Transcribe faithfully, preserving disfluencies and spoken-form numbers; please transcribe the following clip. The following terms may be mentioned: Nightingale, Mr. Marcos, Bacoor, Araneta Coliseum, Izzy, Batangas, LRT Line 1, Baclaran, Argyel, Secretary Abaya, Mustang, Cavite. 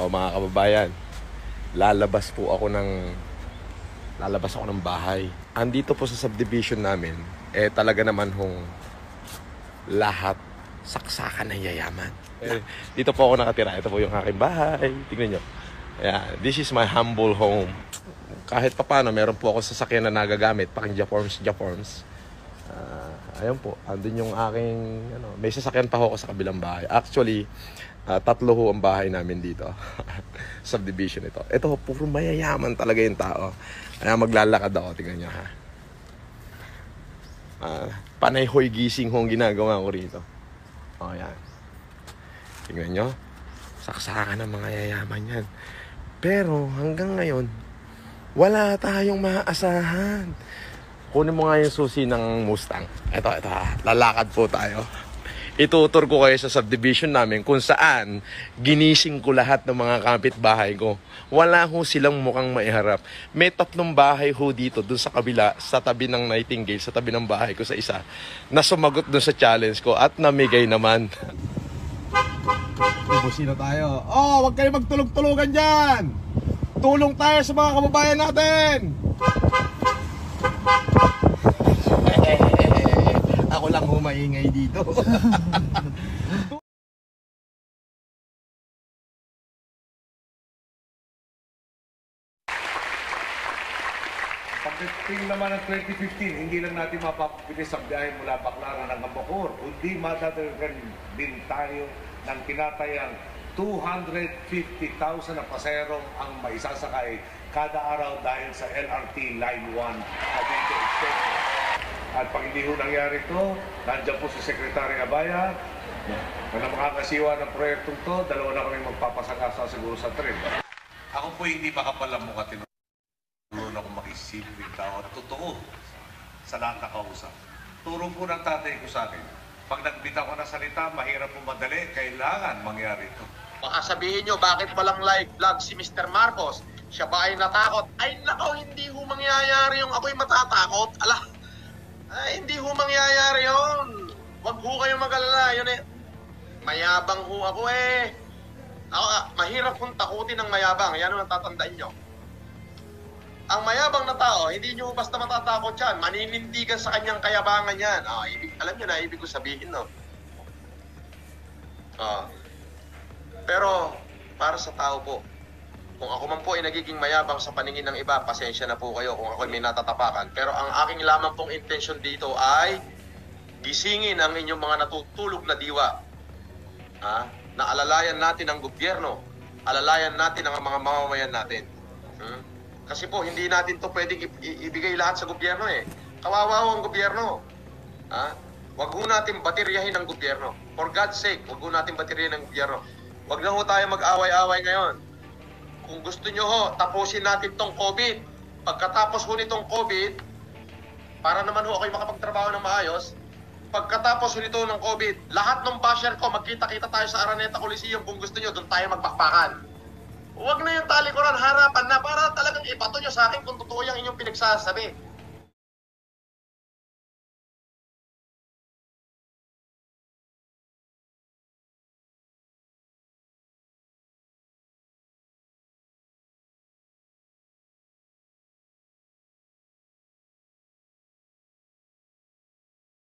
O mga kababayan, lalabas po ako ng lalabas ako ng bahay. Andito po sa subdivision namin, eh talaga naman hong lahat saksakan ng yayaman. Eh, dito po ako nakatira. Ito po yung aking bahay. Tingnan nyo. Yeah, this is my humble home. Kahit papano, meron po ako sasakyan na nagagamit. Paking Japorms, Japorms. Uh, ayun po, andun yung aking ano, may sasakyan pa ako sa kabilang bahay. Actually, Uh, tatlo ho ang bahay namin dito. Subdivision ito. Ito ho, puro mayayaman talaga yung tao. Kaya maglalakad ako, tingnan nyo ha. Uh, panay hoy gising ho ang ginagawa ko rito. O, yan. Tingnan nyo. Saksakan ng mga yayaman yan. Pero hanggang ngayon, wala tayong maaasahan. Kunin mo nga yung susi ng Mustang. Ito, ito ha. Lalakad po tayo. Itutur ko kayo sa subdivision namin kung saan ginising ko lahat ng mga kapitbahay ko. Wala ho silang mukhang maiharap. May tatlong bahay ho dito, dun sa kabila, sa tabi ng Nightingale, sa tabi ng bahay ko sa isa, na sumagot dun sa challenge ko at namigay naman. Busina tayo. Oh, wag kayo magtulog-tulugan dyan! Tulong tayo sa mga kababayan natin! Ako lang humaingay dito. Pagdating naman ng twenty fifteen, hindi lang natin mapapabilis ang biyahe mula Baclaran hanggang Bacoor, kundi madadagdagan din tayo ng tinatayang two hundred fifty thousand na pasahero ang maisasakay kada araw dahil sa L R T Line one Cavite Extension. At pag hindi ho nangyari ito, nandiyan po si Secretary Abaya na makakasiwa ng proyektong ito, dalawa na kami magpapasagasa siguro sa trip. Ako po hindi makapalamukha, tinuro na kong mag-isip yung tao at totoo sa lahat na kausap. Turo po ng tatay ko sa akin, pag nagbita ko ng salita, mahirap po madali, kailangan mangyari ito. Baka sabihin nyo, bakit palang live vlog si Mister Marcos? Siya ba ay natakot? Ay nako, hindi ho mangyayari yung ako'y matatakot. Ala. Ay, hindi ho mangyayari yun. Huwag ho kayong mag-alala. Yun eh. Mayabang ho ako eh. Ako, ah, mahirap kong takutin ng mayabang. Yan ang natatandaan nyo. Ang mayabang na tao, hindi nyo basta matatakot yan. Maninindigan sa kanyang kayabangan yan. Oh, ibig, alam nyo na, ibig ko sabihin, no? Oh. Pero, para sa tao po, kung ako man po ay nagiging mayabang sa paningin ng iba, pasensya na po kayo kung ako may natatapakan. Pero ang aking lamang pong intention dito ay gisingin ang inyong mga natutulog na diwa. Ha? Na alalayan natin ang gobyerno. Alalayan natin ang mga mamamayan natin. Hmm? Kasi po, hindi natin to pwedeng ibigay lahat sa gobyerno eh. Kawawa ang gobyerno. Ha? Wag ho natin bateryahin ang gobyerno. For God's sake, wag ho natin bateryahin ang gobyerno. Wag na ho tayo mag-away-away ngayon. Kung gusto nyo ho, tapusin natin tong COVID. Pagkatapos ho nitong COVID, para naman ho ako'y makapagtrabaho ng maayos, pagkatapos ho nito ng COVID, lahat ng basher ko, magkita-kita tayo sa Araneta Coliseum. Kung gusto nyo, doon tayo magpakpakan. Huwag na yung talikuran, harapan na, para talagang ipato nyo sa akin kung totoo yung inyong pinagsasabi.